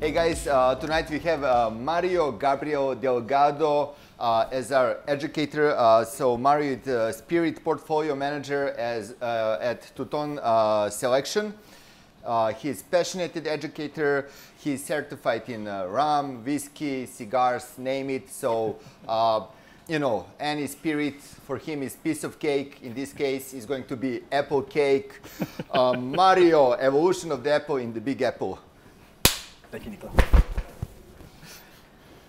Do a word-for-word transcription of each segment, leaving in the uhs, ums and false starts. Hey guys, uh, tonight we have uh, Mario Gabriel Delgado uh, as our educator. Uh, so Mario is the Spirit Portfolio Manager as, uh, at Touton uh, Selection. Uh, he's a passionate educator. He's certified in uh, rum, whiskey, cigars, name it. So, uh, you know, any spirit for him is piece of cake. In this case, it's going to be apple cake. Uh, Mario, evolution of the apple in the Big Apple. Thank you, Nico. Hi,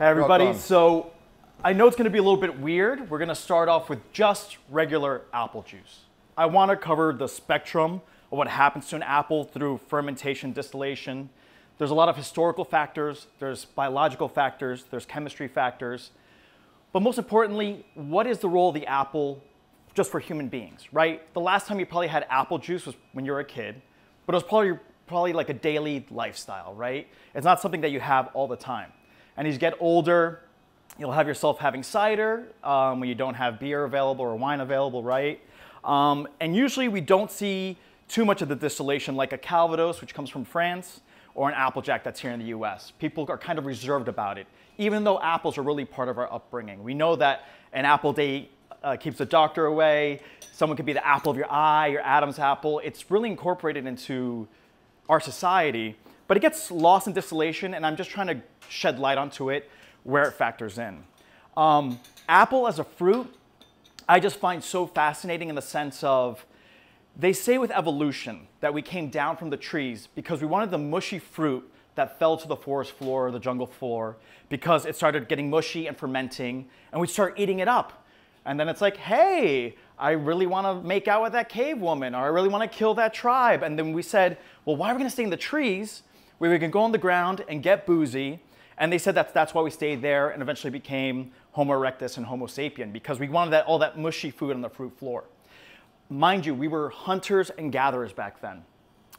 everybody. So I know it's going to be a little bit weird. We're going to start off with just regular apple juice. I want to cover the spectrum of what happens to an apple through fermentation, distillation. There's a lot of historical factors, there's biological factors, there's chemistry factors. But most importantly, what is the role of the apple just for human beings, right? The last time you probably had apple juice was when you were a kid, but it was probably, probably like a daily lifestyle, right? It's not something that you have all the time. And as you get older, you'll have yourself having cider um, when you don't have beer available or wine available, right? Um, and usually we don't see too much of the distillation like a Calvados, which comes from France, or an Applejack that's here in the U S. People are kind of reserved about it, even though apples are really part of our upbringing. We know that an apple day uh, keeps the doctor away. Someone could be the apple of your eye, your Adam's apple. It's really incorporated into our society, but it gets lost in distillation, and I'm just trying to shed light onto it where it factors in. Um, apple as a fruit, I just find so fascinating in the sense of, they say with evolution that we came down from the trees because we wanted the mushy fruit that fell to the forest floor or the jungle floor because it started getting mushy and fermenting, and we'd start eating it up. And then it's like, hey, I really want to make out with that cave woman, or I really want to kill that tribe. And then we said, well, why are we going to stay in the trees where we can go on the ground and get boozy? And they said that that's why we stayed there and eventually became Homo erectus and Homo sapien, because we wanted that, all that mushy food on the fruit floor. Mind you, we were hunters and gatherers back then.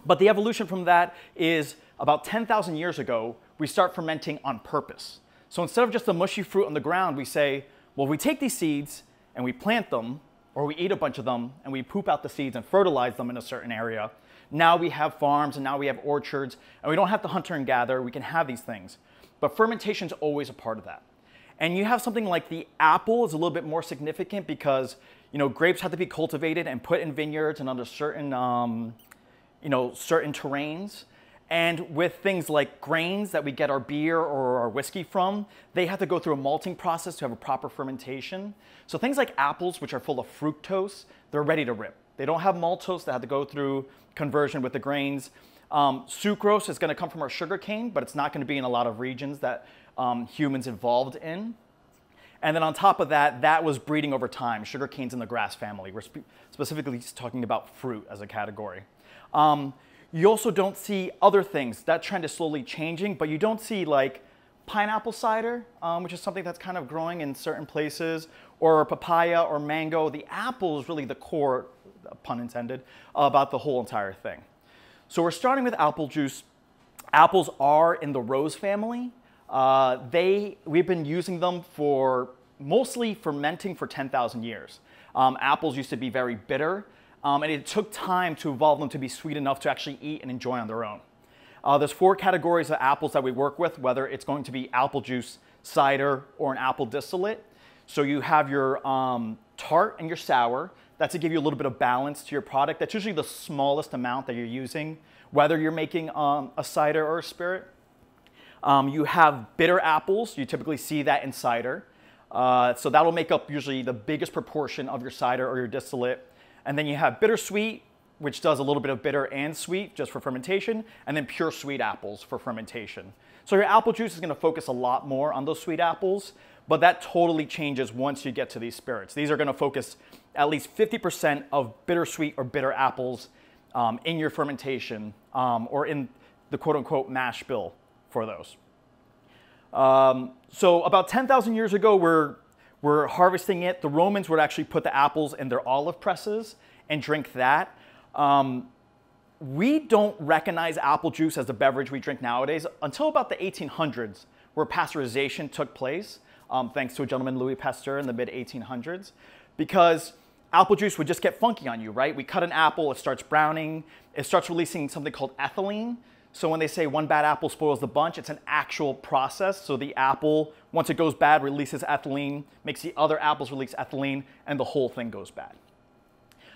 But the evolution from that is about ten thousand years ago, we start fermenting on purpose. So instead of just the mushy fruit on the ground, we say, well, we take these seeds and we plant them, or we eat a bunch of them and we poop out the seeds and fertilize them in a certain area. Now we have farms and now we have orchards, and we don't have to hunter and gather, we can have these things. But fermentation's always a part of that. And you have something like the apple is a little bit more significant because, you know, grapes have to be cultivated and put in vineyards and under certain, um, you know, certain terrains. And with things like grains that we get our beer or our whiskey from, they have to go through a malting process to have a proper fermentation. So things like apples, which are full of fructose, they're ready to rip. They don't have maltose, they have to go through conversion with the grains. Um, sucrose is gonna come from our sugar cane, but it's not gonna be in a lot of regions that um, humans involved in. And then on top of that, that was breeding over time. Sugar cane's in the grass family. We're spe specifically just talking about fruit as a category. Um, you also don't see other things. That trend is slowly changing, but you don't see like pineapple cider, um, which is something that's kind of growing in certain places, or papaya or mango. The apple is really the core, pun intended, about the whole entire thing. So we're starting with apple juice. Apples are in the rose family. Uh, they, we've been using them for mostly fermenting for ten thousand years. Um, apples used to be very bitter, um, and it took time to evolve them to be sweet enough to actually eat and enjoy on their own. Uh, there's four categories of apples that we work with, whether it's going to be apple juice, cider, or an apple distillate. So you have your um, tart and your sour. That's to give you a little bit of balance to your product. That's usually the smallest amount that you're using, whether you're making um, a cider or a spirit. Um, you have bitter apples. You typically see that in cider. Uh, so that'll make up usually the biggest proportion of your cider or your distillate. And then you have bittersweet, which does a little bit of bitter and sweet just for fermentation, and then pure sweet apples for fermentation. So your apple juice is gonna focus a lot more on those sweet apples, but that totally changes once you get to these spirits. These are gonna focus at least fifty percent of bittersweet or bitter apples um, in your fermentation um, or in the quote unquote mash bill for those. Um, so about ten thousand years ago, we're, we're harvesting it. The Romans would actually put the apples in their olive presses and drink that. Um, we don't recognize apple juice as the beverage we drink nowadays until about the eighteen hundreds, where pasteurization took place, um, thanks to a gentleman, Louis Pasteur, in the mid eighteen hundreds, because apple juice would just get funky on you, right? We cut an apple, it starts browning, it starts releasing something called ethylene. So when they say one bad apple spoils the bunch, it's an actual process. So the apple, once it goes bad, releases ethylene, makes the other apples release ethylene, and the whole thing goes bad.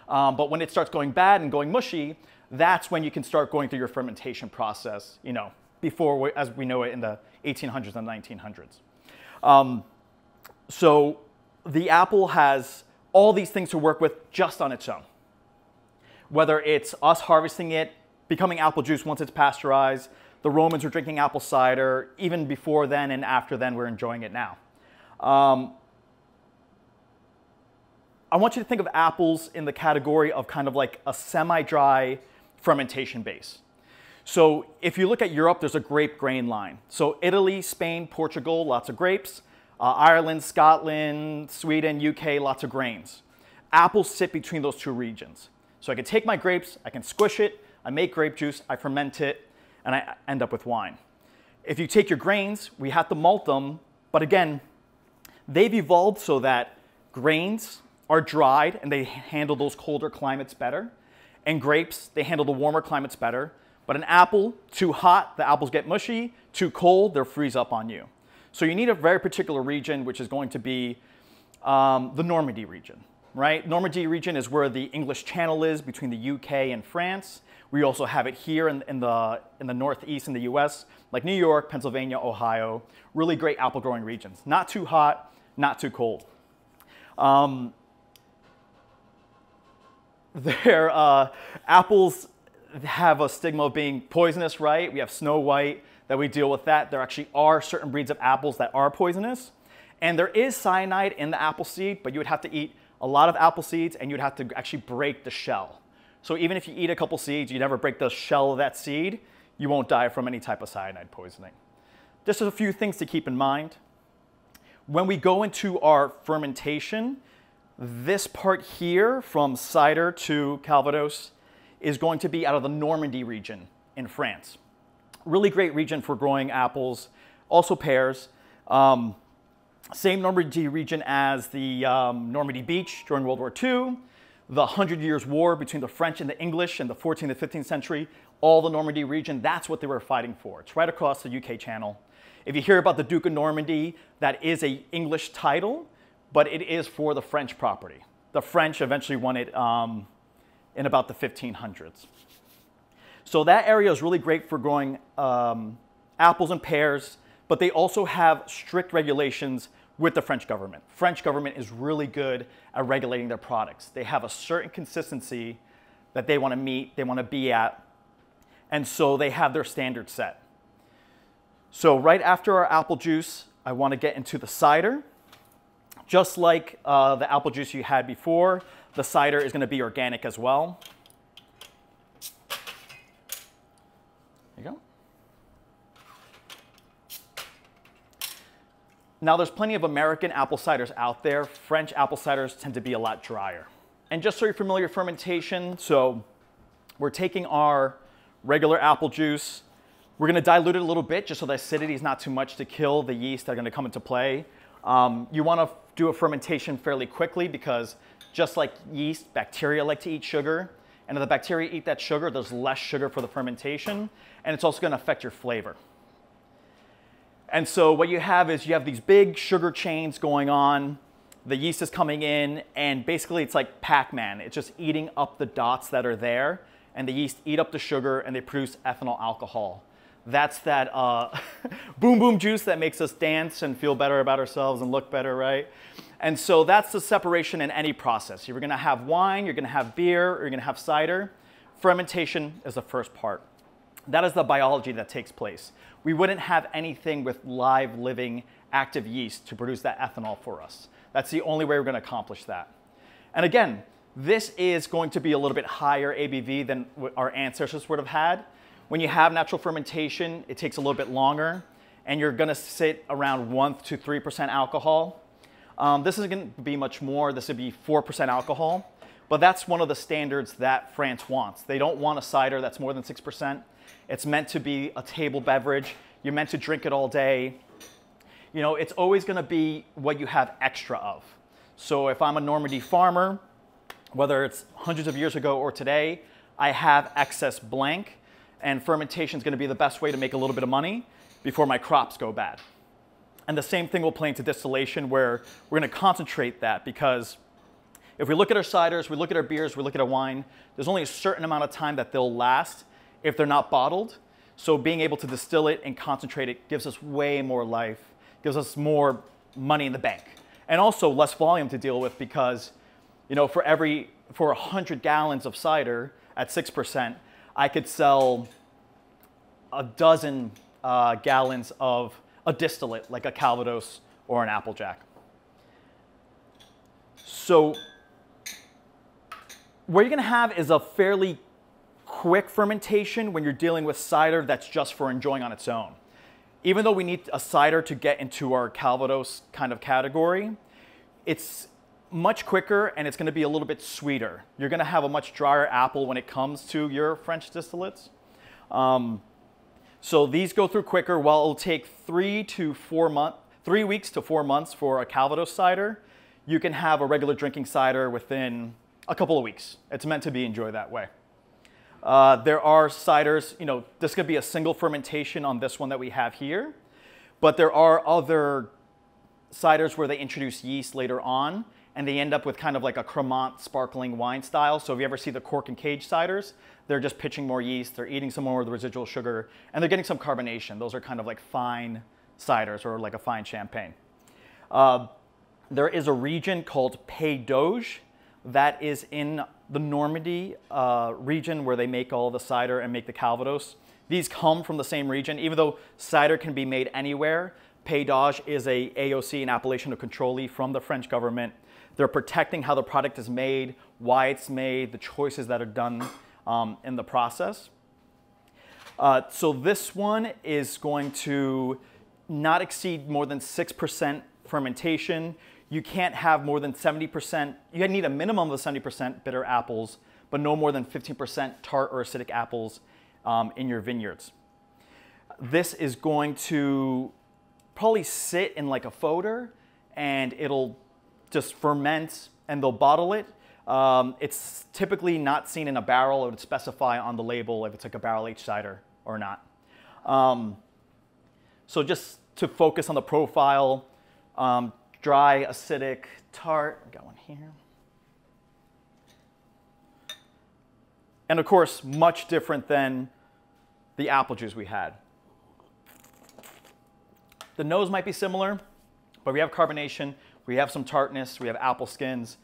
Um, but when it starts going bad and going mushy, that's when you can start going through your fermentation process, you know, before we, as we know it in the eighteen hundreds and nineteen hundreds. Um, so the apple has all these things to work with just on its own. Whether it's us harvesting it, becoming apple juice once it's pasteurized, the Romans were drinking apple cider, even before then and after then, we're enjoying it now. Um, I want you to think of apples in the category of kind of like a semi-dry fermentation base. So if you look at Europe, there's a grape grain line. So Italy, Spain, Portugal, lots of grapes. Uh, Ireland, Scotland, Sweden, U K, lots of grains. Apples sit between those two regions. So I can take my grapes, I can squish it, I make grape juice, I ferment it, and I end up with wine. If you take your grains, we have to malt them, but again, they've evolved so that grains are dried and they handle those colder climates better. And grapes, they handle the warmer climates better. But an apple, too hot, the apples get mushy. Too cold, they'll freeze up on you. So you need a very particular region, which is going to be um, the Normandy region, right? Normandy region is where the English Channel is between the U K and France. We also have it here in, in, the, in the Northeast in the U S, like New York, Pennsylvania, Ohio. Really great apple growing regions. Not too hot, not too cold. Um, Their uh, apples have a stigma of being poisonous, right? We have Snow White that we deal with that. There actually are certain breeds of apples that are poisonous. And there is cyanide in the apple seed, but you would have to eat a lot of apple seeds and you'd have to actually break the shell. So even if you eat a couple seeds, you never break the shell of that seed, you won't die from any type of cyanide poisoning. Just a few things to keep in mind. When we go into our fermentation, this part here from cider to Calvados is going to be out of the Normandy region in France. Really great region for growing apples, also pears. Um, same Normandy region as the um, Normandy Beach during World War Two, the Hundred Years' War between the French and the English in the fourteenth and fifteenth century, all the Normandy region, that's what they were fighting for. It's right across the U K Channel. If you hear about the Duke of Normandy, that is an English title, but it is for the French property. The French eventually won it um, in about the fifteen hundreds. So that area is really great for growing um, apples and pears, but they also have strict regulations with the French government. French government is really good at regulating their products. They have a certain consistency that they want to meet, they want to be at, and so they have their standards set. So right after our apple juice, I want to get into the cider. Just like uh, the apple juice you had before, the cider is going to be organic as well. There you go. Now there's plenty of American apple ciders out there. French apple ciders tend to be a lot drier. And just so you're familiar with fermentation, so we're taking our regular apple juice. We're going to dilute it a little bit just so the acidity is not too much to kill the yeast that are going to come into play. Um, you want to do a fermentation fairly quickly because just like yeast, bacteria like to eat sugar. And if the bacteria eat that sugar, there's less sugar for the fermentation. And it's also going to affect your flavor. And so what you have is you have these big sugar chains going on. The yeast is coming in and basically it's like Pac-Man. It's just eating up the dots that are there. And the yeast eat up the sugar and they produce ethanol alcohol. That's that uh, boom boom juice that makes us dance and feel better about ourselves and look better, right? And so that's the separation in any process. You're gonna have wine, you're gonna have beer, or you're gonna have cider. Fermentation is the first part. That is the biology that takes place. We wouldn't have anything with live, living, active yeast to produce that ethanol for us. That's the only way we're gonna accomplish that. And again, this is going to be a little bit higher A B V than our ancestors would have had. When you have natural fermentation, it takes a little bit longer and you're gonna sit around one to three percent alcohol. Um, this isn't gonna be much more, this would be four percent alcohol, but that's one of the standards that France wants. They don't want a cider that's more than six percent. It's meant to be a table beverage. You're meant to drink it all day. You know, it's always gonna be what you have extra of. So if I'm a Normandy farmer, whether it's hundreds of years ago or today, I have excess blank. and fermentation is going to be the best way to make a little bit of money before my crops go bad. And the same thing will play into distillation, where we're going to concentrate that, because if we look at our ciders, we look at our beers, we look at our wine, there's only a certain amount of time that they'll last if they're not bottled. So being able to distill it and concentrate it gives us way more life, gives us more money in the bank, and also less volume to deal with, because, you know, for every, for one hundred gallons of cider at six percent, I could sell a dozen uh, gallons of a distillate like a Calvados or an Applejack. So what you're going to have is a fairly quick fermentation when you're dealing with cider that's just for enjoying on its own. Even though we need a cider to get into our Calvados kind of category, it's much quicker and it's going to be a little bit sweeter. You're going to have a much drier apple when it comes to your French distillates. Um, so these go through quicker. While it'll take three to four month, three weeks to four months for a Calvados cider, you can have a regular drinking cider within a couple of weeks. It's meant to be enjoyed that way. Uh, there are ciders, you know, this could be a single fermentation on this one that we have here, but there are other ciders where they introduce yeast later on and they end up with kind of like a Cremant sparkling wine style. So if you ever see the cork and cage ciders, they're just pitching more yeast, they're eating some more of the residual sugar, and they're getting some carbonation. Those are kind of like fine ciders, or like a fine champagne. Uh, There is a region called Pays d'Auge that is in the Normandy uh, region, where they make all the cider and make the Calvados. These come from the same region. Even though cider can be made anywhere, Pays d'Auge is a A O C, an appellation of contrôle from the French government. They're protecting how the product is made, why it's made, the choices that are done um, in the process. Uh, so this one is going to not exceed more than six percent fermentation. You can't have more than seventy percent, you need a minimum of seventy percent bitter apples, but no more than fifteen percent tart or acidic apples um, in your vineyards. This is going to probably sit in like a fodder, and it'll just ferment and they'll bottle it. Um, it's typically not seen in a barrel. It would specify on the label if it's like a barrel-aged cider or not. Um, so just to focus on the profile, Um, dry, acidic, tart, got one here. And of course, much different than the apple juice we had. The nose might be similar, but we have carbonation, we have some tartness, we have apple skins.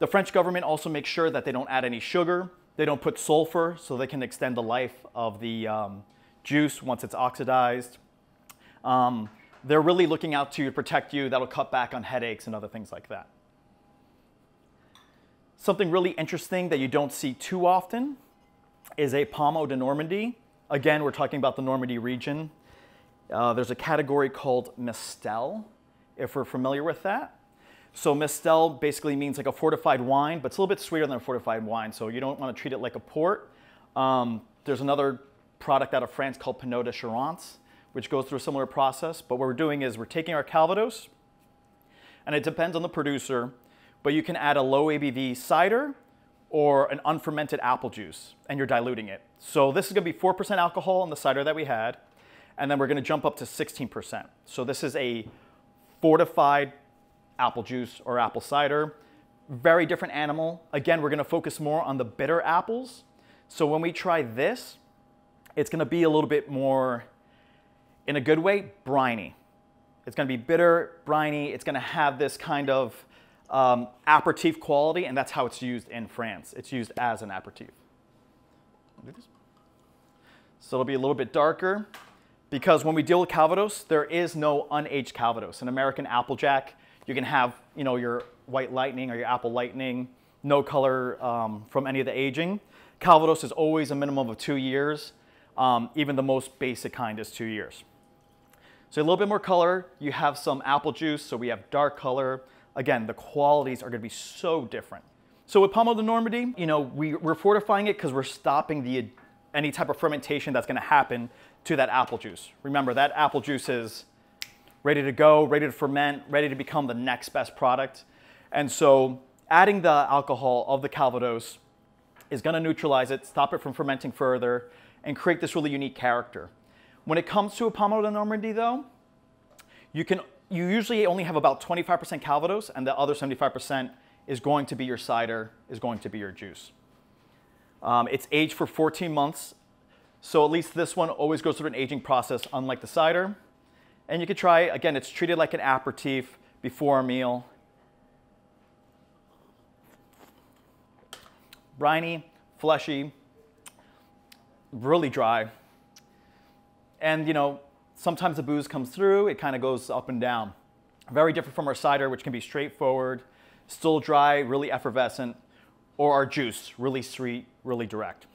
The French government also makes sure that they don't add any sugar, they don't put sulfur, so they can extend the life of the um, juice once it's oxidized. Um, They're really looking out to protect you. That'll cut back on headaches and other things like that. Something really interesting that you don't see too often is a Pommeau de Normandie. Again, we're talking about the Normandy region. Uh, there's a category called Mistel, if we're familiar with that. So Mistel basically means like a fortified wine, but it's a little bit sweeter than a fortified wine, so you don't want to treat it like a port. Um, there's another product out of France called Pinot de Charente, which goes through a similar process. But what we're doing is we're taking our Calvados, and it depends on the producer, but you can add a low A B V cider or an unfermented apple juice, and you're diluting it. So this is gonna be four percent alcohol on the cider that we had, and then we're gonna jump up to sixteen percent. So this is a fortified apple juice or apple cider. Very different animal. Again, we're gonna focus more on the bitter apples. So when we try this, it's gonna be a little bit more, in a good way, briny. It's gonna be bitter, briny. It's gonna have this kind of um, aperitif quality, and that's how it's used in France. It's used as an aperitif. So it'll be a little bit darker, because when we deal with Calvados, there is no unaged Calvados. An American Applejack, you can have, you know, your White Lightning or your Apple Lightning, no color um, from any of the aging. Calvados is always a minimum of two years. Um, even the most basic kind is two years. So a little bit more color, you have some apple juice, so we have dark color. Again, the qualities are gonna be so different. So with Pommeau de Normandie, you know, we, we're fortifying it because we're stopping the, any type of fermentation that's gonna happen to that apple juice. Remember, that apple juice is ready to go, ready to ferment, ready to become the next best product. And so adding the alcohol of the Calvados is gonna neutralize it, stop it from fermenting further, and create this really unique character. When it comes to a Pommeau de Normandie though, you can you usually only have about twenty-five percent Calvados, and the other seventy-five percent is going to be your cider, is going to be your juice. Um, it's aged for fourteen months, so at least this one always goes through an aging process, unlike the cider. And you could try, again, it's treated like an aperitif before a meal. Briny, fleshy, really dry. And you know, sometimes the booze comes through, it kind of goes up and down. Very different from our cider, which can be straightforward, still dry, really effervescent, or our juice, really sweet, really direct.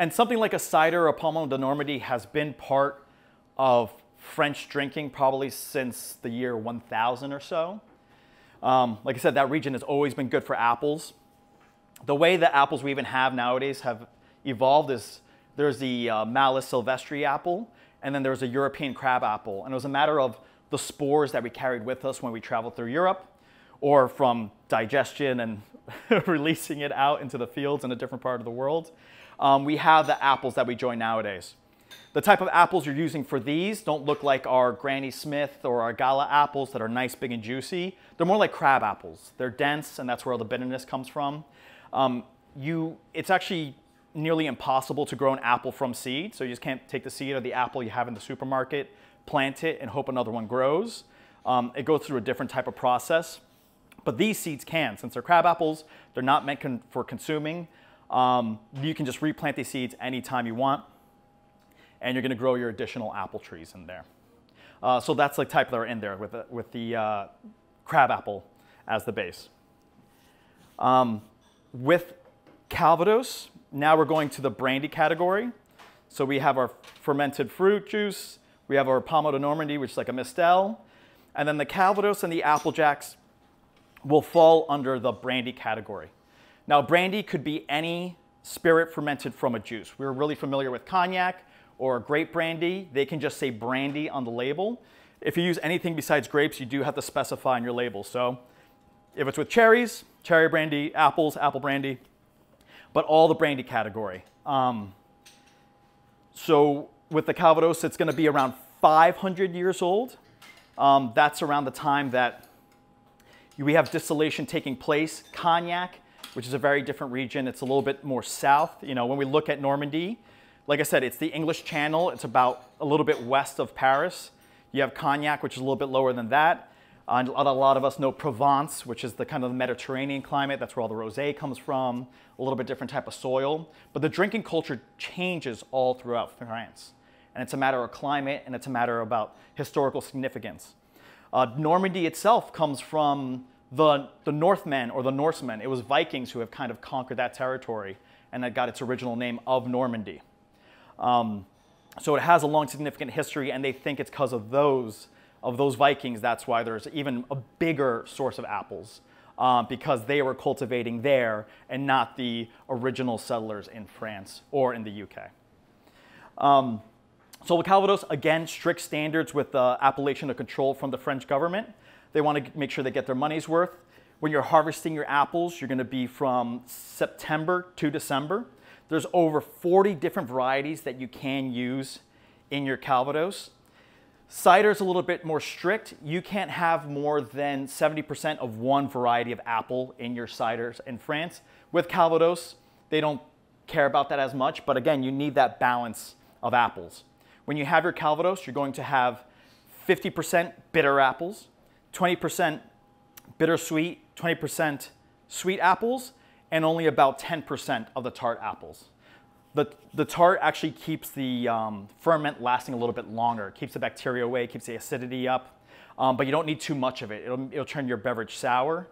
And something like a cider or Pommeau de Normandie has been part of French drinking probably since the year one thousand or so. Um, like I said, that region has always been good for apples. The way the apples we even have nowadays have evolved is there's the uh, Malus sylvestris apple, and then there's a European crab apple. And it was a matter of the spores that we carried with us when we traveled through Europe, or from digestion and releasing it out into the fields in a different part of the world. Um, we have the apples that we enjoy nowadays. The type of apples you're using for these don't look like our Granny Smith or our Gala apples that are nice, big, and juicy. They're more like crab apples. They're dense, and that's where all the bitterness comes from. Um, you, it's actually nearly impossible to grow an apple from seed, so you just can't take the seed or the apple you have in the supermarket, plant it, and hope another one grows. Um, it goes through a different type of process. But these seeds can. Since they're crab apples, they're not meant con- for consuming. Um, you can just replant these seeds anytime you want, and you're going to grow your additional apple trees in there. Uh, so that's the type that are in there with the, with the uh, crab apple as the base. Um, with Calvados, now we're going to the brandy category. So we have our fermented fruit juice, we have our Pommeau de Normandie, which is like a Mistel, and then the Calvados and the Applejacks will fall under the brandy category. Now, brandy could be any spirit fermented from a juice. We're really familiar with cognac or grape brandy. They can just say brandy on the label. If you use anything besides grapes, you do have to specify on your label. So if it's with cherries, cherry brandy, apples, apple brandy, but all the brandy category. Um, so with the Calvados, it's gonna be around five hundred years old. Um, that's around the time that we have distillation taking place. Cognac, which is a very different region. It's a little bit more south. You know, when we look at Normandy, like I said, it's the English Channel. It's about a little bit west of Paris. You have Cognac, which is a little bit lower than that. Uh, a lot of us know Provence, which is the kind of the Mediterranean climate. That's where all the rosé comes from, a little bit different type of soil. But the drinking culture changes all throughout France. And it's a matter of climate, and it's a matter about historical significance. Uh, Normandy itself comes from The, the Northmen or the Norsemen. It was Vikings who have kind of conquered that territory, and that got its original name of Normandy. Um, so it has a long, significant history, and they think it's because of those of those Vikings. That's why there's even a bigger source of apples, um, because they were cultivating there and not the original settlers in France or in the U K. Um, so with Calvados, again, strict standards with the appellation of control from the French government. They want to make sure they get their money's worth. When you're harvesting your apples, you're going to be from September to December. There's over forty different varieties that you can use in your Calvados. Cider's a little bit more strict. You can't have more than seventy percent of one variety of apple in your ciders in France. With Calvados, they don't care about that as much, but again, you need that balance of apples. When you have your Calvados, you're going to have fifty percent bitter apples, twenty percent bittersweet, twenty percent sweet apples, and only about ten percent of the tart apples. The, the tart actually keeps the um, ferment lasting a little bit longer. It keeps the bacteria away, keeps the acidity up, um, but you don't need too much of it. It'll, it'll turn your beverage sour.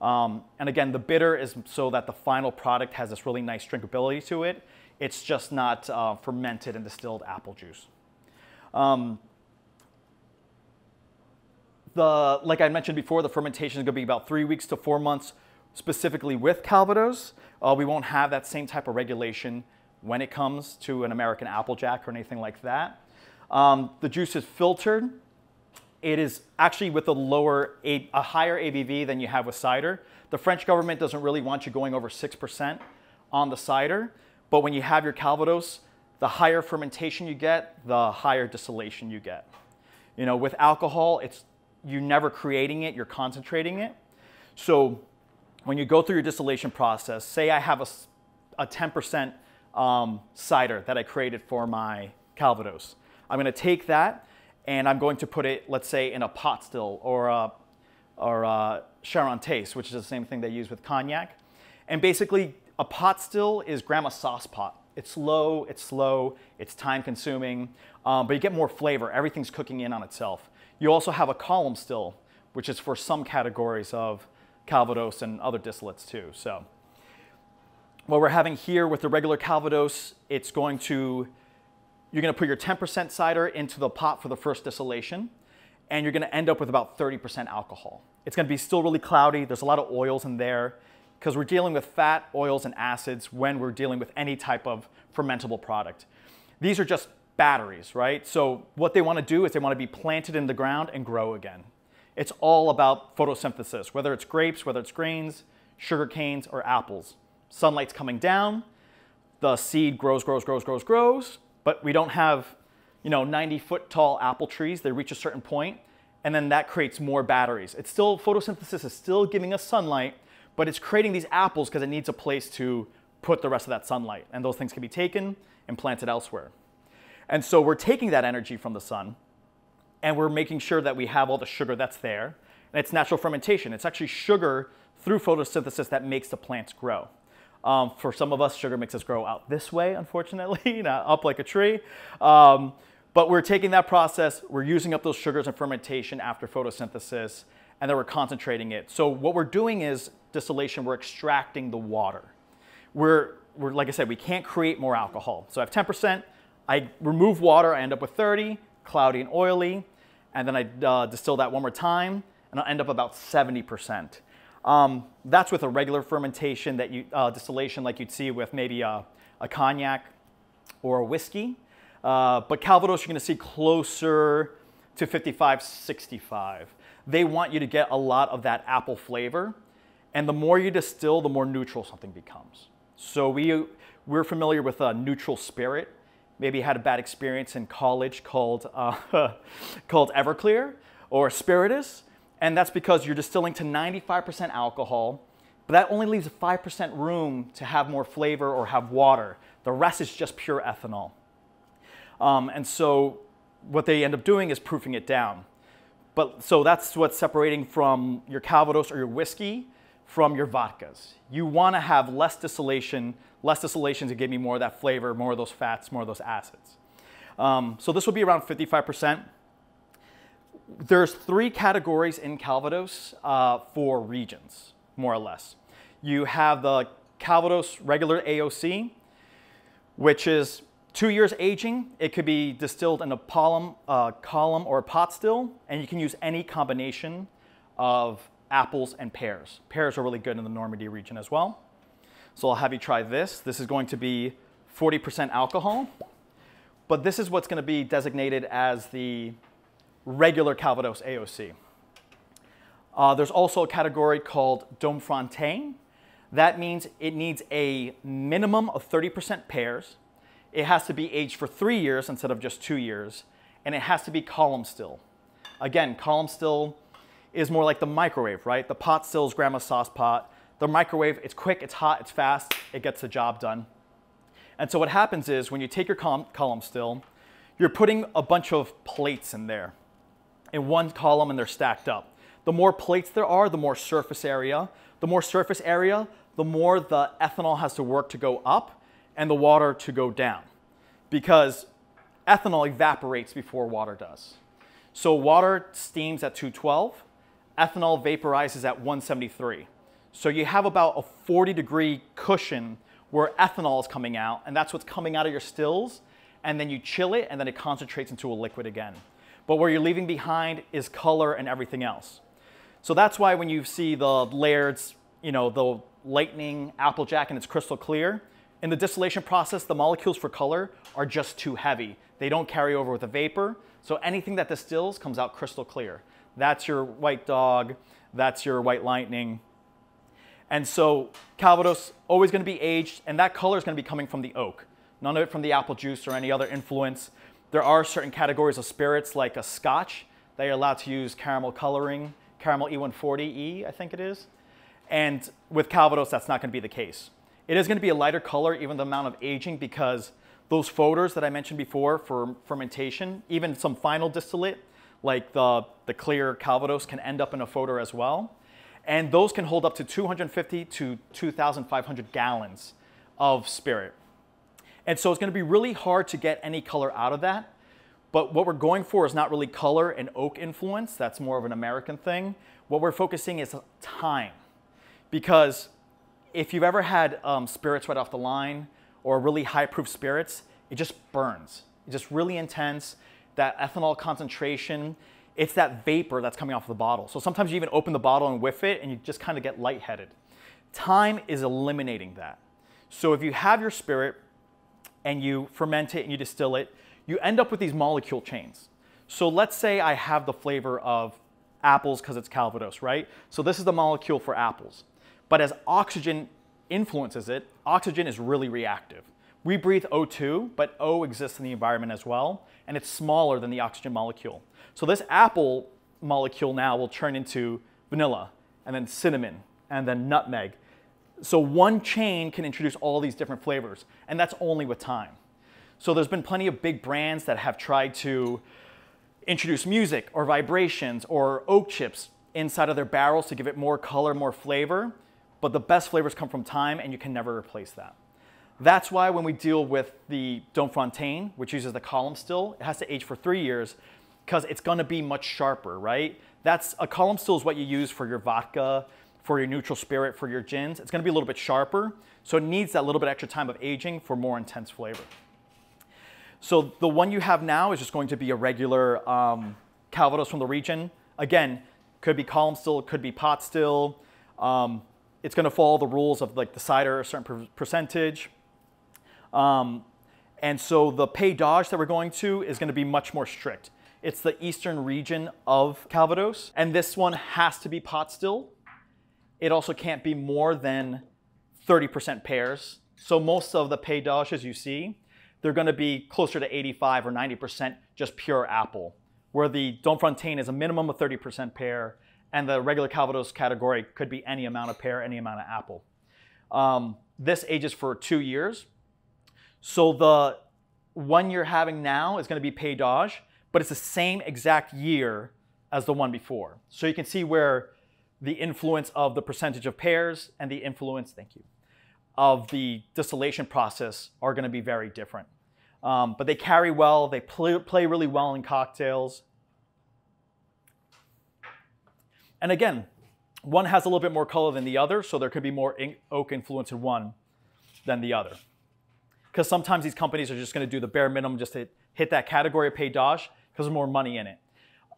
Um, and again, the bitter is so that the final product has this really nice drinkability to it. It's just not uh, fermented and distilled apple juice. Um, The, like I mentioned before, the fermentation is going to be about three weeks to four months, specifically with Calvados. Uh, we won't have that same type of regulation when it comes to an American Applejack or anything like that. Um, the juice is filtered. It is actually with a, lower, a, a higher A B V than you have with cider. The French government doesn't really want you going over six percent on the cider, but when you have your Calvados, the higher fermentation you get, the higher distillation you get. You know, with alcohol, it's you're never creating it, you're concentrating it. So when you go through your distillation process, say I have a, a ten percent um, cider that I created for my Calvados. I'm gonna take that and I'm going to put it, let's say, in a pot still or a, or a Charentaise, which is the same thing they use with cognac. And basically, a pot still is grandma's sauce pot. It's slow, it's slow, it's time consuming, um, but you get more flavor. Everything's cooking in on itself. You also have a column still, which is for some categories of Calvados and other distillates too. So what we're having here with the regular Calvados, it's going to, you're gonna put your ten percent cider into the pot for the first distillation, and you're gonna end up with about thirty percent alcohol. It's gonna be still really cloudy. There's a lot of oils in there, because we're dealing with fat, oils, and acids when we're dealing with any type of fermentable product. These are just batteries, right? So what they want to do is they want to be planted in the ground and grow again. It's all about photosynthesis, whether it's grapes, whether it's grains, sugar canes, or apples. Sunlight's coming down, the seed grows, grows, grows, grows, grows, but we don't have, you know, ninety foot tall apple trees. They reach a certain point, and then that creates more batteries. It's still, photosynthesis is still giving us sunlight, but it's creating these apples because it needs a place to put the rest of that sunlight. And those things can be taken and planted elsewhere. And so we're taking that energy from the sun and we're making sure that we have all the sugar that's there. And it's natural fermentation. It's actually sugar through photosynthesis that makes the plants grow. Um, for some of us, sugar makes us grow out this way, unfortunately, not up like a tree. Um, but we're taking that process, we're using up those sugars and fermentation after photosynthesis, and then we're concentrating it. So what we're doing is distillation, we're extracting the water. We're, we're, like I said, we can't create more alcohol. So I have ten percent, I remove water, I end up with thirty, cloudy and oily, and then I uh, distill that one more time, and I'll end up about seventy percent. Um, that's with a regular fermentation, that you, uh, distillation like you'd see with maybe a, a cognac or a whiskey. Uh, but Calvados, you're gonna see closer to fifty-five, sixty-five. They want you to get a lot of that apple flavor. And the more you distill, the more neutral something becomes. So we, we're familiar with a neutral spirit. Maybe you had a bad experience in college called, uh, called Everclear or Spiritus. And that's because you're distilling to ninety-five percent alcohol, but that only leaves five percent room to have more flavor or have water. The rest is just pure ethanol. Um, and so what they end up doing is proofing it down. But so that's what's separating from your Calvados or your whiskey from your vodkas. You want to have less distillation, less distillation to give me more of that flavor, more of those fats, more of those acids. Um, so this will be around fifty-five percent. There's three categories in Calvados uh, for regions, more or less. You have the Calvados regular A O C, which is two years aging. It could be distilled in a column, uh, column or a pot still, and you can use any combination of apples and pears. Pears are really good in the Normandy region as well. So I'll have you try this. This is going to be forty percent alcohol, but this is what's going to be designated as the regular Calvados A O C. Uh, there's also a category called Domfrontais. That means it needs a minimum of thirty percent pears. It has to be aged for three years instead of just two years, and it has to be column still. Again, column still is more like the microwave, right? The pot still is grandma's sauce pot. The microwave, it's quick, it's hot, it's fast, it gets the job done. And so what happens is when you take your column, column still, you're putting a bunch of plates in there, in one column, and they're stacked up. The more plates there are, the more surface area. The more surface area, the more the ethanol has to work to go up and the water to go down, because ethanol evaporates before water does. So water steams at two twelve. Ethanol vaporizes at one seventy-three. So you have about a forty degree cushion where ethanol is coming out, and that's what's coming out of your stills, and then you chill it, and then it concentrates into a liquid again. But where you're leaving behind is color and everything else. So that's why when you see the Laird's, you know, the Lightning, Applejack, and it's crystal clear, in the distillation process, the molecules for color are just too heavy. They don't carry over with the vapor, so anything that distills comes out crystal clear. That's your White Dog, that's your White Lightning. And so Calvados, always gonna be aged, and that color is gonna be coming from the oak. None of it from the apple juice or any other influence. There are certain categories of spirits, like a Scotch, that you're allowed to use caramel coloring, caramel E one forty E, I think it is. And with Calvados, that's not gonna be the case. It is gonna be a lighter color, even the amount of aging, because those foders that I mentioned before for fermentation, even some final distillate, like the, the clear Calvados, can end up in a foder as well. And those can hold up to two hundred fifty to two thousand five hundred gallons of spirit. And so it's gonna be really hard to get any color out of that. But what we're going for is not really color and oak influence. That's more of an American thing. What we're focusing is time. Because if you've ever had um, spirits right off the line or really high proof spirits, it just burns. It's just really intense. That ethanol concentration, it's that vapor that's coming off the bottle. So sometimes you even open the bottle and whiff it and you just kind of get lightheaded. Time is eliminating that. So if you have your spirit, and you ferment it and you distill it, you end up with these molecule chains. So let's say I have the flavor of apples because it's Calvados, right? So this is the molecule for apples. But as oxygen influences it, oxygen is really reactive. We breathe O two, but O exists in the environment as well, and it's smaller than the oxygen molecule. So this apple molecule now will turn into vanilla, and then cinnamon, and then nutmeg. So one chain can introduce all these different flavors, and that's only with time. So there's been plenty of big brands that have tried to introduce music or vibrations or oak chips inside of their barrels to give it more color, more flavor, but the best flavors come from time, and you can never replace that. That's why when we deal with the Domfrontais, which uses the column still, it has to age for three years because it's gonna be much sharper, right? That's, a column still is what you use for your vodka, for your neutral spirit, for your gins. It's gonna be a little bit sharper, so it needs that little bit extra time of aging for more intense flavor. So the one you have now is just going to be a regular um, Calvados from the region. Again, could be column still, could be pot still. Um, it's gonna follow the rules of like the cider, a certain percentage. Um, and so the Pays d'Auge that we're going to is gonna be much more strict. It's the eastern region of Calvados, and this one has to be pot still. It also can't be more than thirty percent pairs. So most of the Pays d'Auges you see, they're gonna be closer to eighty-five or ninety percent just pure apple, where the Domfrontais is a minimum of thirty percent pear, and the regular Calvados category could be any amount of pear, any amount of apple. Um, this ages for two years. So the one you're having now is gonna be Pays d'Auge, but it's the same exact year as the one before. So you can see where the influence of the percentage of pears and the influence, thank you, of the distillation process are gonna be very different. Um, but they carry well, they play, play really well in cocktails. And again, one has a little bit more color than the other, so there could be more in oak influence in one than the other. Because sometimes these companies are just gonna do the bare minimum just to hit that category of Pays d'Auge because there's more money in it.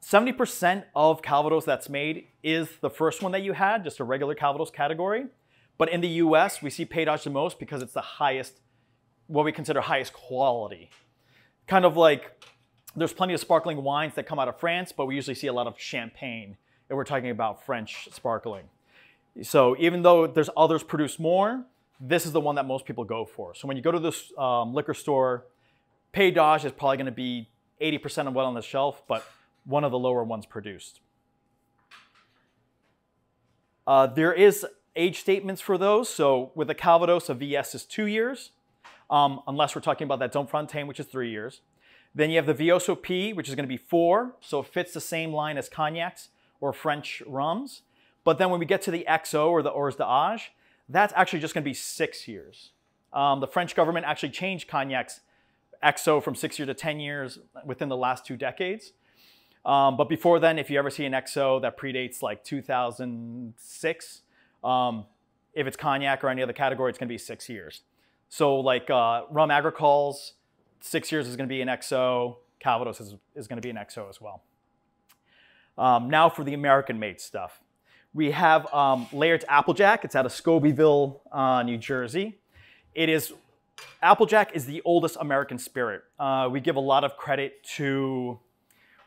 seventy percent of Calvados that's made is the first one that you had, just a regular Calvados category. But in the U S, we see Pays d'Auge the most because it's the highest, what we consider highest quality. Kind of like, there's plenty of sparkling wines that come out of France, but we usually see a lot of champagne, and we're talking about French sparkling. So even though there's others produce more, this is the one that most people go for. So when you go to this um, liquor store, Pays d'Auge is probably gonna be eighty percent of what on the shelf, but one of the lower ones produced. Uh, there is age statements for those. So with a Calvados, a V S is two years, um, unless we're talking about that Domfrontais, which is three years. Then you have the V S O P, which is gonna be four. So it fits the same line as cognacs or French rums. But then when we get to the X O or the Hors d'Auge, that's actually just gonna be six years. Um, the French government actually changed cognacs X O from six years to ten years within the last two decades. Um, but before then, if you ever see an X O that predates like two thousand six, um, if it's cognac or any other category, it's gonna be six years. So like uh, Rum Agricole's, six years is gonna be an X O, Calvados is, is gonna be an X O as well. Um, now for the American-made stuff. We have um, Laird's Applejack. It's out of Scobyville, uh, New Jersey. It is, Applejack is the oldest American spirit. Uh, we give a lot of credit to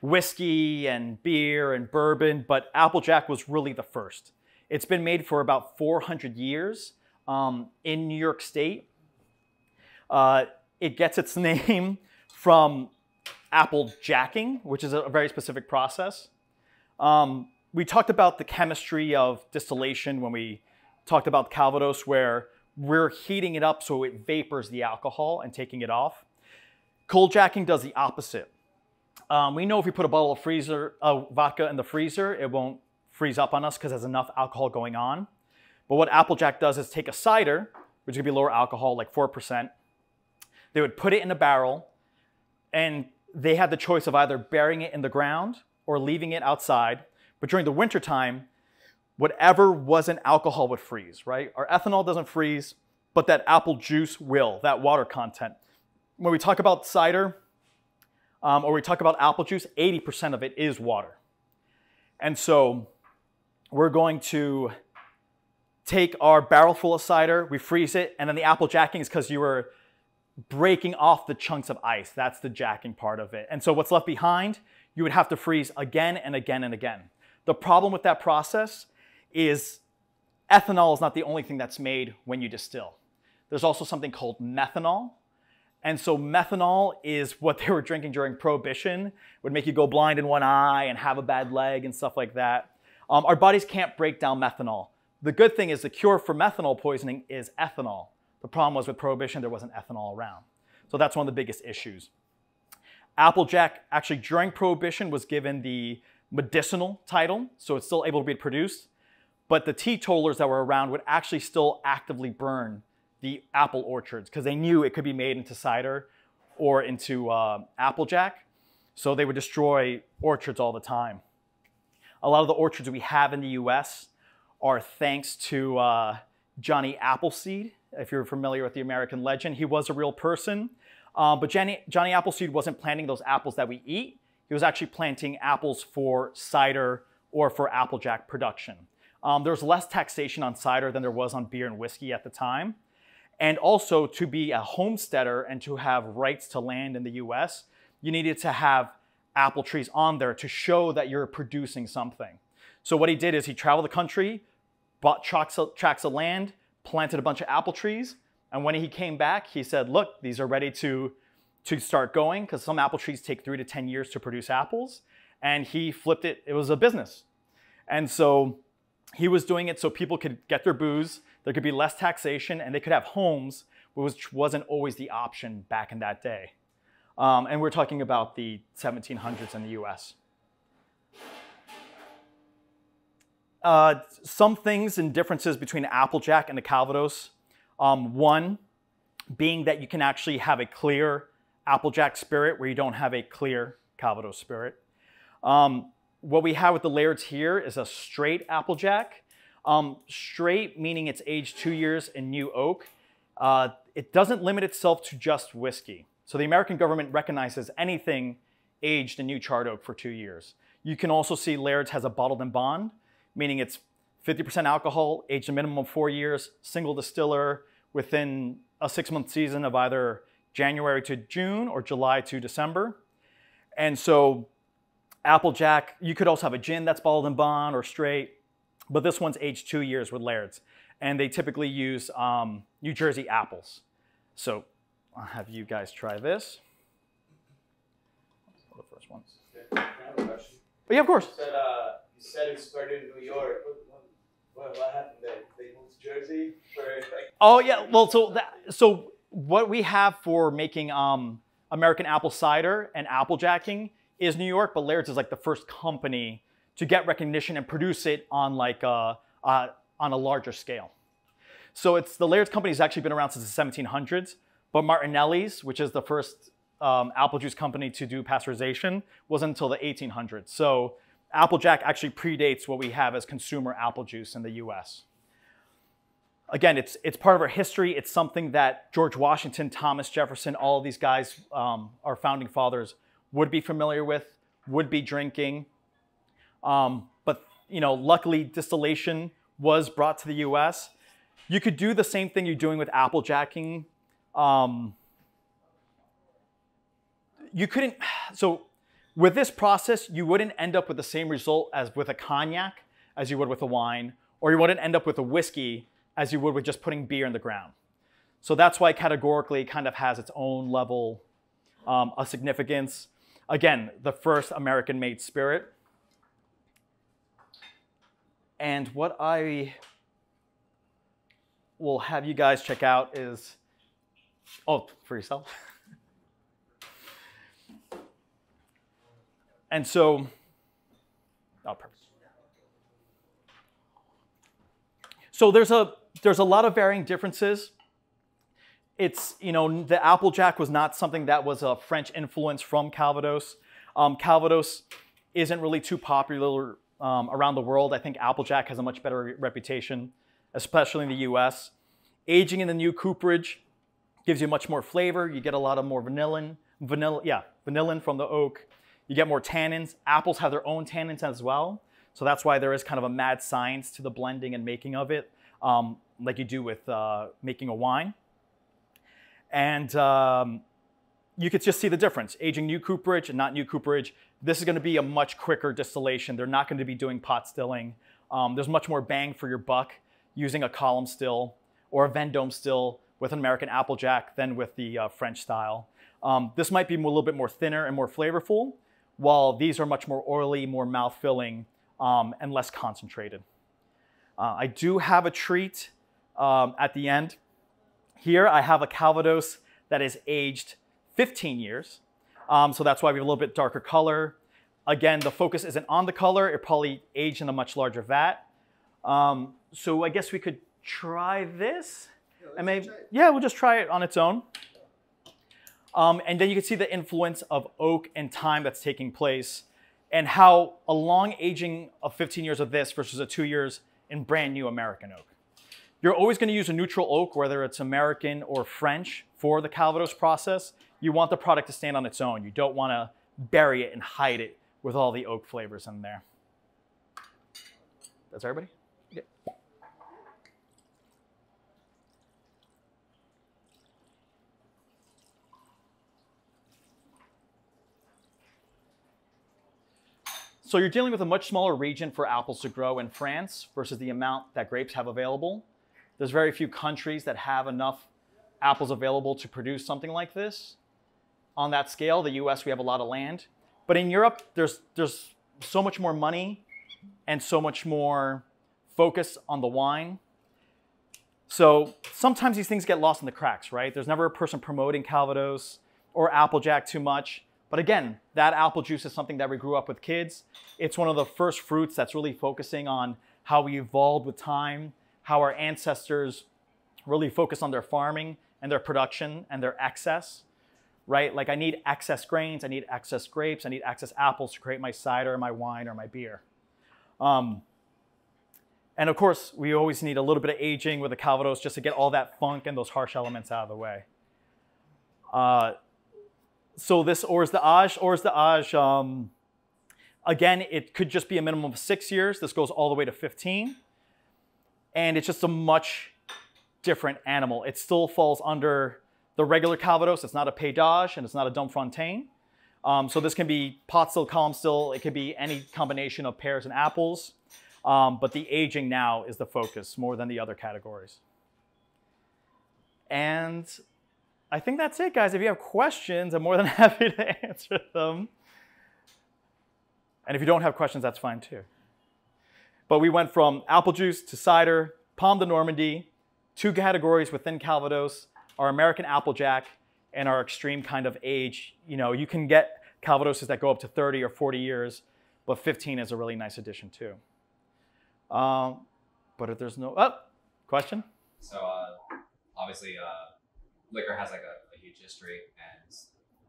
whiskey and beer and bourbon, but Applejack was really the first. It's been made for about four hundred years um, in New York State. Uh, it gets its name from apple jacking, which is a very specific process. Um, we talked about the chemistry of distillation when we talked about Calvados, where we're heating it up so it vapors the alcohol and taking it off. Cold jacking does the opposite. Um, we know if we put a bottle of freezer, uh, vodka in the freezer, it won't freeze up on us because there's enough alcohol going on. But what Applejack does is take a cider, which could be lower alcohol, like four percent. They would put it in a barrel, and they had the choice of either burying it in the ground or leaving it outside. But during the winter time, whatever wasn't alcohol would freeze, right? Our ethanol doesn't freeze, but that apple juice will, that water content. When we talk about cider, Um, or we talk about apple juice, eighty percent of it is water. And so we're going to take our barrel full of cider, we freeze it, and then the apple jacking is because you were breaking off the chunks of ice. That's the jacking part of it. And so what's left behind, you would have to freeze again and again and again. The problem with that process is ethanol is not the only thing that's made when you distill. There's also something called methanol. And so methanol is what they were drinking during Prohibition. It would make you go blind in one eye and have a bad leg and stuff like that. Um, our bodies can't break down methanol. The good thing is the cure for methanol poisoning is ethanol. The problem was with Prohibition, there wasn't ethanol around. So that's one of the biggest issues. Applejack, actually during Prohibition, was given the medicinal title, so it's still able to be produced. But the teetotalers that were around would actually still actively burn the apple orchards because they knew it could be made into cider or into uh, Applejack. So they would destroy orchards all the time. A lot of the orchards we have in the U S are thanks to uh, Johnny Appleseed. If you're familiar with the American legend, he was a real person. Uh, but Johnny, Johnny Appleseed wasn't planting those apples that we eat. He was actually planting apples for cider or for Applejack production. Um, there was less taxation on cider than there was on beer and whiskey at the time. And also to be a homesteader and to have rights to land in the U S, you needed to have apple trees on there to show that you're producing something. So what he did is he traveled the country, bought tracts of, tracts of land, planted a bunch of apple trees. And when he came back, he said, look, these are ready to, to start going, because some apple trees take three to ten years to produce apples. And he flipped it. It was a business. And so he was doing it so people could get their booze, there could be less taxation, and they could have homes, which wasn't always the option back in that day. Um, and we're talking about the seventeen hundreds in the U S. Uh, some things and differences between Applejack and the Calvados. Um, one being that you can actually have a clear Applejack spirit where you don't have a clear Calvados spirit. Um, what we have with the Laird's here is a straight Applejack. Um, straight, meaning it's aged two years in new oak. Uh, it doesn't limit itself to just whiskey. So the American government recognizes anything aged in new charred oak for two years. You can also see Laird's has a bottled and bond, meaning it's fifty percent alcohol, aged a minimum of four years, single distiller within a six-month season of either January to June or July to December. And so Applejack, you could also have a gin that's bottled and bond or straight. But this one's aged two years with Laird's. And they typically use um, New Jersey apples. So I'll have you guys try this. The first one. Okay. Oh, yeah, of course. You said, uh, you said it started in New York. What, what, what happened there? They moved to Jersey? For, like, oh, yeah. Well, so, that, so what we have for making um, American apple cider and applejacking is New York, but Laird's is like the first company to get recognition and produce it on like a, uh, on a larger scale. So it's the Laird's company has actually been around since the seventeen hundreds, but Martinelli's, which is the first um, apple juice company to do pasteurization, was until the eighteen hundreds. So Applejack actually predates what we have as consumer apple juice in the U S. Again, it's, it's part of our history. It's something that George Washington, Thomas Jefferson, all of these guys, um, our founding fathers, would be familiar with, would be drinking. Um, but, you know, luckily distillation was brought to the U S. You could do the same thing you're doing with applejacking. Um, you couldn't, so with this process, you wouldn't end up with the same result as with a cognac as you would with a wine or you wouldn't end up with a whiskey as you would with just putting beer in the ground. So that's why categorically it kind of has its own level um, of significance. Again, the first American-made spirit. And what I will have you guys check out is, oh, for yourself. And so, oh, perfect. So there's a, there's a lot of varying differences. It's, you know, the Applejack was not something that was a French influence from Calvados. Um, Calvados isn't really too popular um, around the world. I think Applejack has a much better reputation, especially in the U S. Aging in the new cooperage gives you much more flavor. You get a lot of more vanillin, vanilla, yeah, vanillin from the oak. You get more tannins. Apples have their own tannins as well. So that's why there is kind of a mad science to the blending and making of it, um, like you do with uh, making a wine. And um, you could just see the difference. Aging new cooperage and not new cooperage. This is going to be a much quicker distillation. They're not going to be doing pot stilling. Um, there's much more bang for your buck using a column still or a Vendôme still with an American Applejack than with the uh, French style. Um, this might be more, a little bit more thinner and more flavorful, while these are much more oily, more mouth-filling, um, and less concentrated. Uh, I do have a treat um, at the end. Here I have a Calvados that is aged fifteen years. Um, so that's why we have a little bit darker color. Again, the focus isn't on the color. It probably aged in a much larger vat. Um, so I guess we could try this. Yeah, and maybe, yeah, we'll just try it on its own. Um, and then you can see the influence of oak and time that's taking place and how a long aging of fifteen years of this versus a two years in brand new American oak. You're always going to use a neutral oak, whether it's American or French, for the Calvados process. You want the product to stand on its own. You don't want to bury it and hide it with all the oak flavors in there. That's everybody? Yeah. So you're dealing with a much smaller region for apples to grow in France versus the amount that grapes have available. There's very few countries that have enough apples available to produce something like this. On that scale, the U S, we have a lot of land. But in Europe, there's, there's so much more money and so much more focus on the wine. So sometimes these things get lost in the cracks, right? There's never a person promoting Calvados or Applejack too much. But again, that apple juice is something that we grew up with kids. It's one of the first fruits that's really focusing on how we evolved with time, how our ancestors really focused on their farming and their production and their excess, right? Like I need excess grains, I need excess grapes, I need excess apples to create my cider, my wine, or my beer. Um, and of course, we always need a little bit of aging with the Calvados just to get all that funk and those harsh elements out of the way. Uh, So this Pays d'Auge, Pays d'Auge, um, again, it could just be a minimum of six years. This goes all the way to fifteen. And it's just a much different animal. It still falls under the regular Calvados. It's not a Pays d'Auge and it's not a Domfrontais. Um, so this can be pot still, column still. It could be any combination of pears and apples. Um, but the aging now is the focus more than the other categories. And I think that's it, guys. If you have questions, I'm more than happy to answer them. And if you don't have questions, that's fine too. But we went from apple juice to cider, Pommeau de Normandie, two categories within Calvados, our American Applejack and our extreme kind of age. You know, you can get Calvadoses that go up to thirty or forty years, but fifteen is a really nice addition too. Um, but if there's no, oh, question? So uh, obviously, uh, liquor has like a, a huge history, and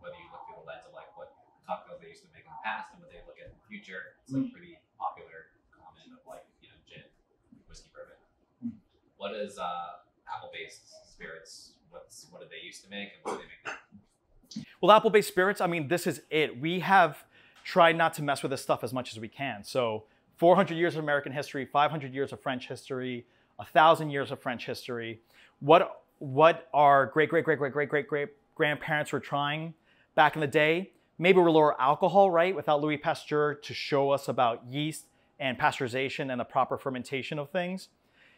whether you look through the lens of like what cocktails they used to make in the past and what they look at in the future, it's like pretty popular comment of like, you know, gin, whiskey, bourbon. What is uh, apple-based spirits? What's, what did they used to make and what do they make now? Well, apple-based spirits, I mean, this is it. We have tried not to mess with this stuff as much as we can. So four hundred years of American history, five hundred years of French history, one thousand years of French history. What what our great, great, great, great, great, great, great grandparents were trying back in the day. Maybe we'll lower alcohol, right? Without Louis Pasteur to show us about yeast and pasteurization and the proper fermentation of things.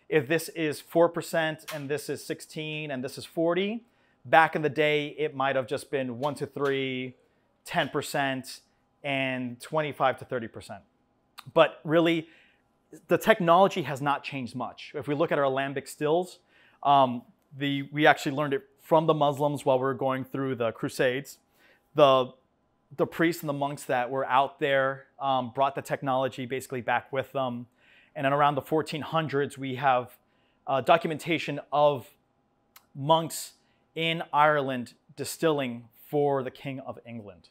If this is four percent and this is sixteen and this is forty, back in the day, it might have just been one to three, ten percent, and twenty-five to thirty percent. But really, the technology has not changed much. If we look at our alembic stills, um, the, we actually learned it from the Muslims while we were going through the Crusades. The, the priests and the monks that were out there um, brought the technology basically back with them. And then around the fourteen hundreds, we have uh, documentation of monks in Ireland distilling for the King of England.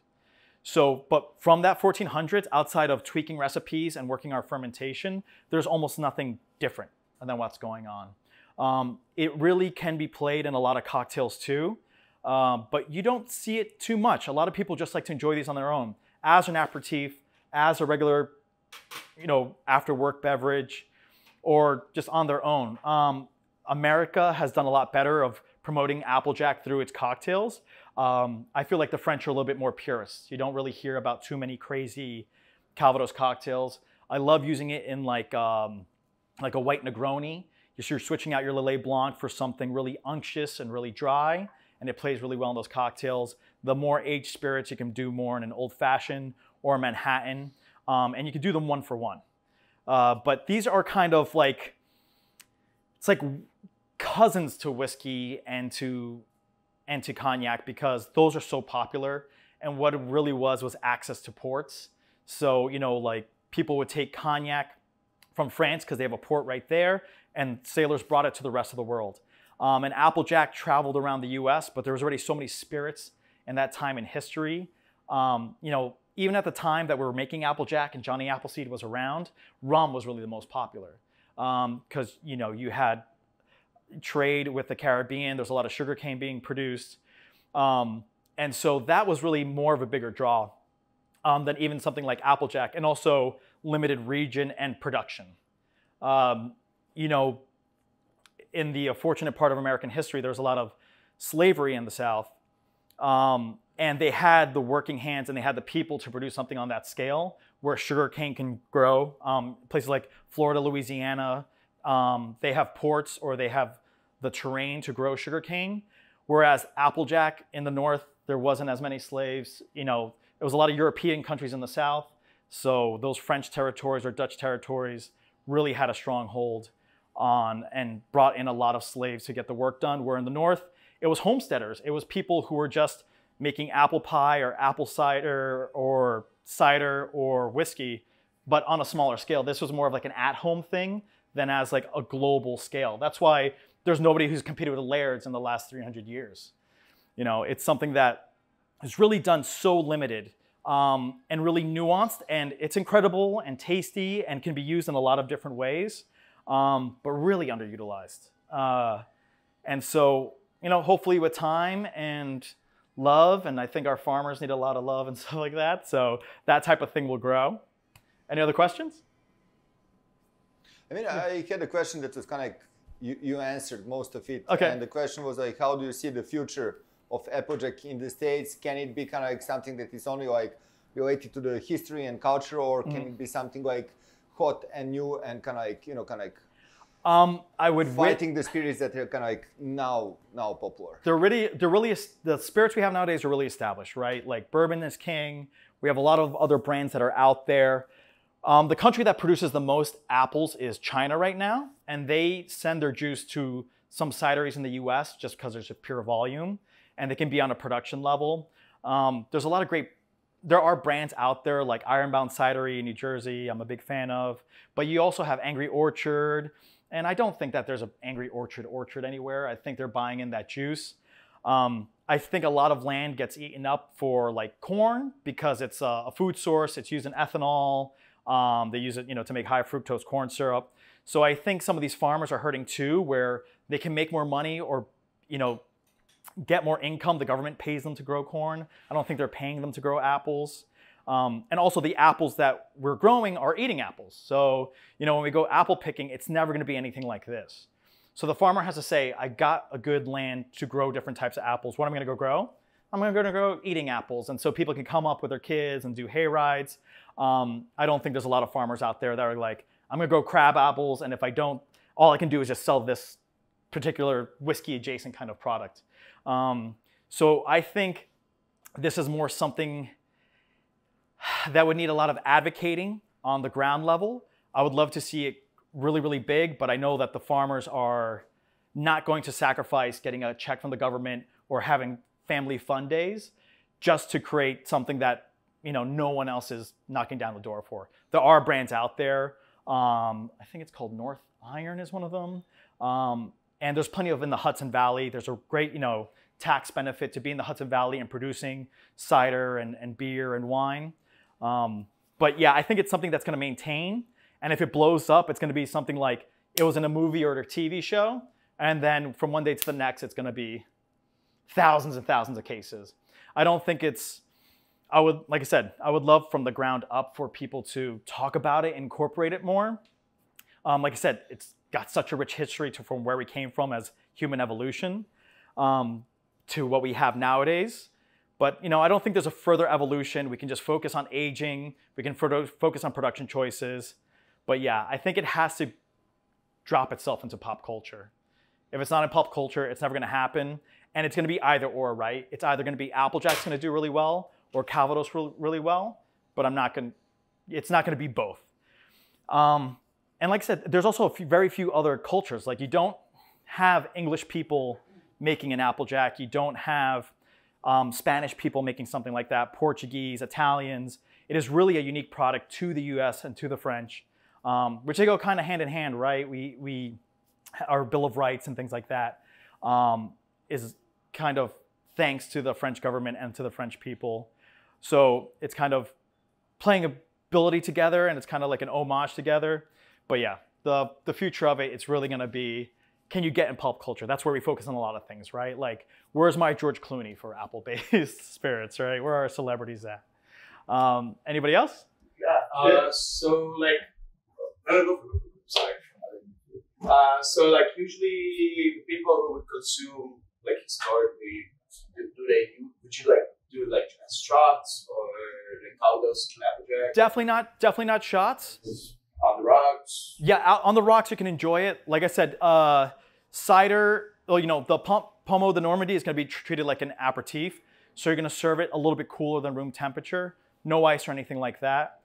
So, but from that fourteen hundreds, outside of tweaking recipes and working our fermentation, there's almost nothing different than what's going on. Um, it really can be played in a lot of cocktails too, uh, but you don't see it too much. A lot of people just like to enjoy these on their own as an aperitif, as a regular, you know, after work beverage, or just on their own. Um, America has done a lot better of promoting Applejack through its cocktails. Um, I feel like the French are a little bit more purists. You don't really hear about too many crazy Calvados cocktails. I love using it in like, um, like a white Negroni. You're switching out your Lillet Blanc for something really unctuous and really dry, and it plays really well in those cocktails. The more aged spirits, you can do more in an Old Fashioned or a Manhattan, um, and you can do them one for one. Uh, but these are kind of like, it's like cousins to whiskey and to, and to cognac, because those are so popular. And what it really was was access to ports. So, you know, like people would take cognac from France because they have a port right there, and sailors brought it to the rest of the world. Um, and Applejack traveled around the U S, but there was already so many spirits in that time in history. Um, you know, even at the time that we were making Applejack and Johnny Appleseed was around, rum was really the most popular. Um, 'cause, you know, you had trade with the Caribbean, there's a lot of sugarcane being produced. Um, and so that was really more of a bigger draw um, than even something like Applejack, and also limited region and production. Um, you know, in the fortunate part of American history, there's a lot of slavery in the South. Um, and they had the working hands and they had the people to produce something on that scale where sugarcane can grow. Um, places like Florida, Louisiana, um, they have ports or they have the terrain to grow sugarcane. Whereas Applejack in the North, there wasn't as many slaves. You know, it was a lot of European countries in the South. So those French territories or Dutch territories really had a stronghold on and brought in a lot of slaves to get the work done. Where in the North, it was homesteaders. It was people who were just making apple pie or apple cider or cider or whiskey, but on a smaller scale. This was more of like an at-home thing than as like a global scale. That's why there's nobody who's competed with the Laird's in the last three hundred years. You know, it's something that is really done so limited um, and really nuanced, and it's incredible and tasty and can be used in a lot of different ways. Um, but really underutilized. Uh, and so, you know, hopefully with time and love, and I think our farmers need a lot of love and stuff like that. So that type of thing will grow. Any other questions? I mean, I had a question that was kind of like, you, you answered most of it. Okay. And the question was like, how do you see the future of Applejack in the States? Can it be kind of like something that is only like related to the history and culture, or can mm-hmm. it be something like hot and new and kind of like, you know, kind of like um, I would fighting the spirits that are kind of like now, now popular. They're really, they're really, the spirits we have nowadays are really established, right? Like bourbon is king. We have a lot of other brands that are out there. Um, the country that produces the most apples is China right now. And they send their juice to some cideries in the U S just because there's a pure volume and they can be on a production level. Um, there's a lot of great There are brands out there like Ironbound Cidery in New Jersey, I'm a big fan of, but you also have Angry Orchard. And I don't think that there's an Angry Orchard orchard anywhere. I think they're buying in that juice. Um, I think a lot of land gets eaten up for like corn because it's a, a food source. It's used in ethanol. Um, they use it, you know, to make high fructose corn syrup. So I think some of these farmers are hurting too, where they can make more money or, you know, get more income. The government pays them to grow corn. I don't think they're paying them to grow apples. Um, and also the apples that we're growing are eating apples. So, you know, when we go apple picking, it's never gonna be anything like this. So the farmer has to say, I got a good land to grow different types of apples. What am I gonna go grow? I'm going to go eating apples. And so people can come up with their kids and do hay rides. Um, I don't think there's a lot of farmers out there that are like, I'm going to go crab apples. And if I don't, all I can do is just sell this particular whiskey adjacent kind of product. Um, so I think this is more something that would need a lot of advocating on the ground level. I would love to see it really, really big, but I know that the farmers are not going to sacrifice getting a check from the government or having family fun days just to create something that, you know, no one else is knocking down the door for. There are brands out there. Um, I think it's called North Iron is one of them. Um, and there's plenty of in the Hudson Valley. There's a great, you know, tax benefit to be in the Hudson Valley and producing cider and, and beer and wine. Um, but yeah, I think it's something that's going to maintain. And if it blows up, it's going to be something like it was in a movie or a T V show. And then from one day to the next, it's going to be thousands and thousands of cases. I don't think it's, I would, like I said, I would love from the ground up for people to talk about it, incorporate it more. Um, like I said, it's got such a rich history to, from where we came from as human evolution um, to what we have nowadays. But, you know, I don't think there's a further evolution. We can just focus on aging. We can focus on production choices. But yeah, I think it has to drop itself into pop culture. If it's not in pop culture, it's never going to happen. And it's going to be either or, right? It's either going to be Applejack's going to do really well or Calvados re really well, but I'm not going to, it's not going to be both. Um, and like I said, there's also a few, very few other cultures. Like you don't have English people making an Applejack. You don't have um, Spanish people making something like that, Portuguese, Italians. It is really a unique product to the U S and to the French, um, which they go kind of hand in hand, right? We, we, our Bill of Rights and things like that um, is kind of thanks to the French government and to the French people. So it's kind of playing ability together and it's kind of like an homage together. But yeah, the, the future of it, it's really going to be, can you get in pop culture? That's where we focus on a lot of things, right? Like, where's my George Clooney for apple-based spirits, right? Where are our celebrities at? Um, anybody else? Yeah. Uh, so like, I don't know. Sorry. Uh, so like usually people who would consume like historically, do, do they, would you like do like shots or like Calvados and Applejack? Definitely not, definitely not shots. On the rocks? Yeah, out on the rocks you can enjoy it. Like I said, uh, cider, well, you know, the Pommeau de Normandie is going to be treated like an aperitif. So you're going to serve it a little bit cooler than room temperature. No ice or anything like that.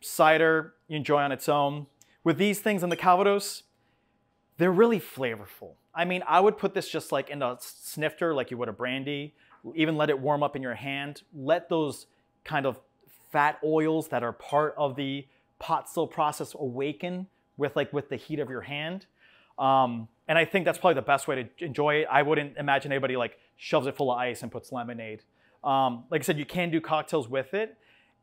Cider, you enjoy on its own. With these things in the Calvados, they're really flavorful. I mean, I would put this just like in a snifter, like you would a brandy, even let it warm up in your hand. Let those kind of fat oils that are part of the pot still process awaken with like with the heat of your hand. Um, and I think that's probably the best way to enjoy it. I wouldn't imagine anybody like shoves it full of ice and puts lemonade. Um, like I said, you can do cocktails with it.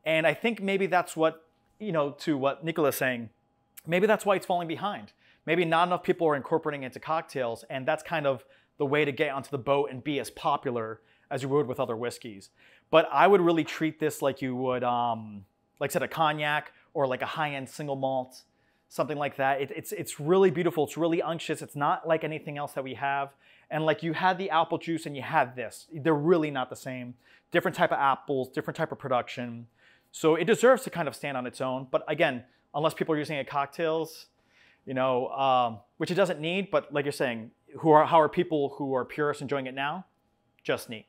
And I think maybe that's what, you know, to what Nicola's saying, maybe that's why it's falling behind. Maybe not enough people are incorporating it into cocktails, and that's kind of the way to get onto the boat and be as popular as you would with other whiskeys. But I would really treat this like you would, um, like I said, a cognac or like a high-end single malt, something like that. It, it's, it's really beautiful. It's really unctuous. It's not like anything else that we have. And like you had the apple juice and you had this. They're really not the same. Different type of apples, different type of production. So it deserves to kind of stand on its own. But again, unless people are using it in cocktails, you know, um, which it doesn't need, but like you're saying, who are, how are people who are purists enjoying it now? Just neat.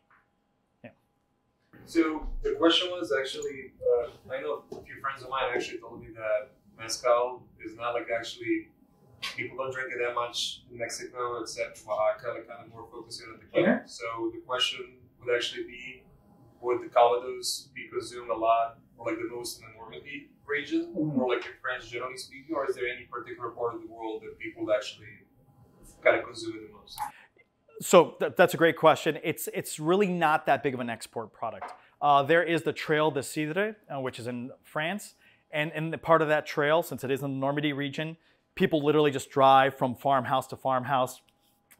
Yeah. So the question was actually, uh, I know a few friends of mine actually told me that mezcal is not like actually, people don't drink it that much in Mexico, except Oaxaca, like kind of more focusing on the tequila. Okay. So the question would actually be, would the Calvados be consumed a lot, or like the most in the Normandy region, or like in France generally speaking, or is there any particular part of the world that people actually kind of consume it the most? So th that's a great question. It's it's really not that big of an export product. Uh, there is the Trail de Cidre, uh, which is in France, and in the part of that trail, since it is in the Normandy region, people literally just drive from farmhouse to farmhouse.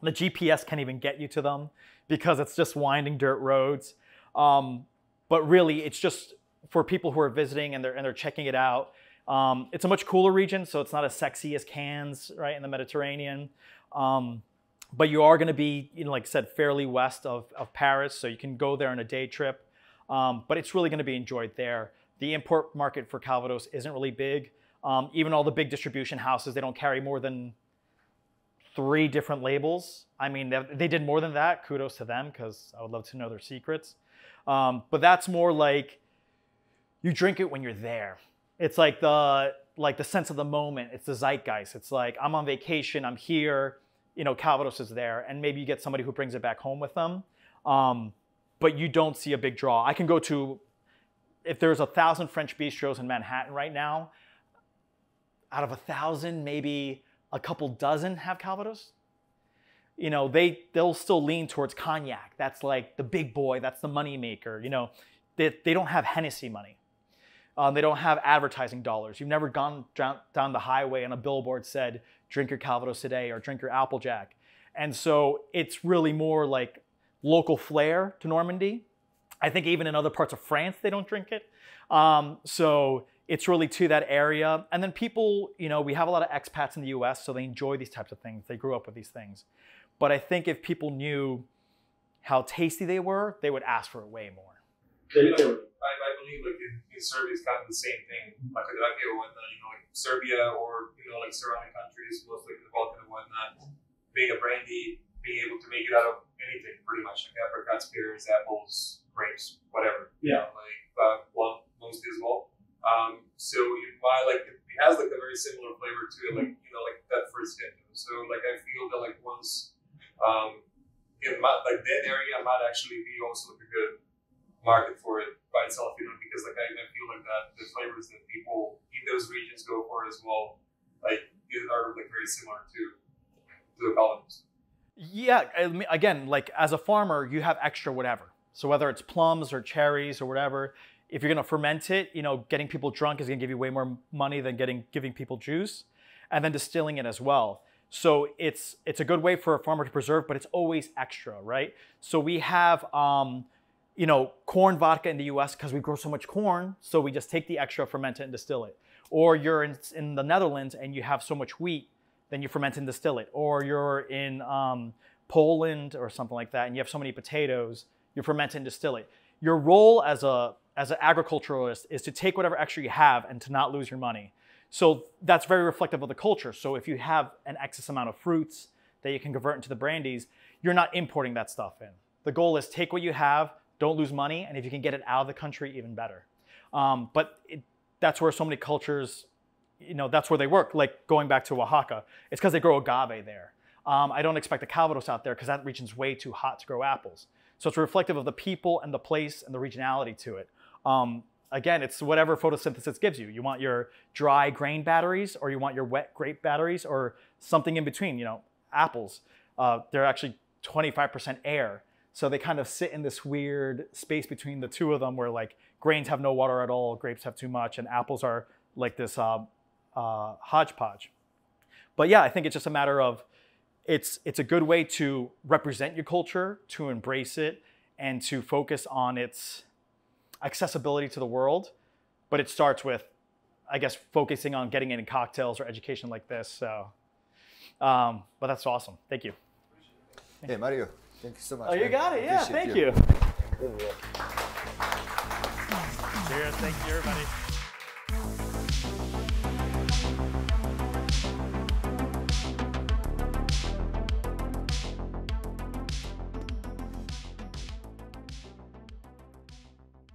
The G P S can't even get you to them because it's just winding dirt roads. Um, but really, it's just for people who are visiting and they're, and they're checking it out. Um, it's a much cooler region, so it's not as sexy as Cannes, right, in the Mediterranean. Um, But you are going to be, you know, like I said, fairly west of, of Paris, so you can go there on a day trip. Um, but it's really going to be enjoyed there. The import market for Calvados isn't really big. Um, even all the big distribution houses, they don't carry more than three different labels. I mean, they, they did more than that. Kudos to them, because I would love to know their secrets. Um, but that's more like you drink it when you're there. It's like the, like the sense of the moment. It's the zeitgeist. It's like, I'm on vacation, I'm here. You know, Calvados is there, and maybe you get somebody who brings it back home with them. Um, but you don't see a big draw. I can go to, if there's a thousand French bistros in Manhattan right now, out of a thousand, maybe a couple dozen have Calvados. You know, they, they'll still lean towards cognac. That's like the big boy. That's the money maker. You know, they, they don't have Hennessy money. Um, they don't have advertising dollars. You've never gone down, down the highway and a billboard said, drink your Calvados today, or drink your Applejack. And so it's really more like local flair to Normandy. I think even in other parts of France, they don't drink it. Um, so it's really to that area. And then people, you know, we have a lot of expats in the U S, so they enjoy these types of things. They grew up with these things. But I think if people knew how tasty they were, they would ask for it way more. Yeah, I, I believe like in, in Serbia, it's kind of the same thing. Like I you know, like Serbia or you know, like surrounding countries, both like the Balkan and whatnot, being a brandy, being able to make it out of anything, pretty much, like apricots, pears, apples, grapes, whatever. Yeah, you know, like uh, well, mostly as well. Um, so you buy like it has like a very similar flavor to it, like you know, like that first hit. So like I feel that like once um, in my, like that area might actually be also like a good market for it by itself, you know, because like I, I feel like that the flavors that people in those regions go for as well, like are like very similar to, to the Calvados. Yeah, I mean, again, like as a farmer, you have extra whatever. So whether it's plums or cherries or whatever, if you're gonna ferment it, you know, getting people drunk is gonna give you way more money than getting giving people juice, and then distilling it as well. So it's it's a good way for a farmer to preserve, but it's always extra, right? So we have. Um, you know, corn vodka in the U S because we grow so much corn. So we just take the extra, ferment it and distill it. Or you're in, in the Netherlands and you have so much wheat, then you ferment and distill it. Or you're in um, Poland or something like that and you have so many potatoes, you ferment and distill it. Your role as a as an agriculturalist is to take whatever extra you have and to not lose your money. So that's very reflective of the culture. So if you have an excess amount of fruits that you can convert into the brandies, you're not importing that stuff in. The goal is take what you have, don't lose money, and if you can get it out of the country, even better. Um, but it, that's where so many cultures, you know, that's where they work. Like going back to Oaxaca, it's because they grow agave there. Um, I don't expect the Calvados out there because that region's way too hot to grow apples. So it's reflective of the people and the place and the regionality to it. Um, again, it's whatever photosynthesis gives you. You want your dry grain batteries, or you want your wet grape batteries, or something in between. You know, apples, uh, they're actually twenty-five percent air. So they kind of sit in this weird space between the two of them where like grains have no water at all, grapes have too much, and apples are like this uh, uh, hodgepodge. But yeah, I think it's just a matter of, it's, it's a good way to represent your culture, to embrace it, and to focus on its accessibility to the world. But it starts with, I guess, focusing on getting it in cocktails or education like this. So, um, but that's awesome. Thank you. Hey, Mario. Thank you so much. Oh, you got it. Yeah, thank you. Cheers. Thank you, everybody.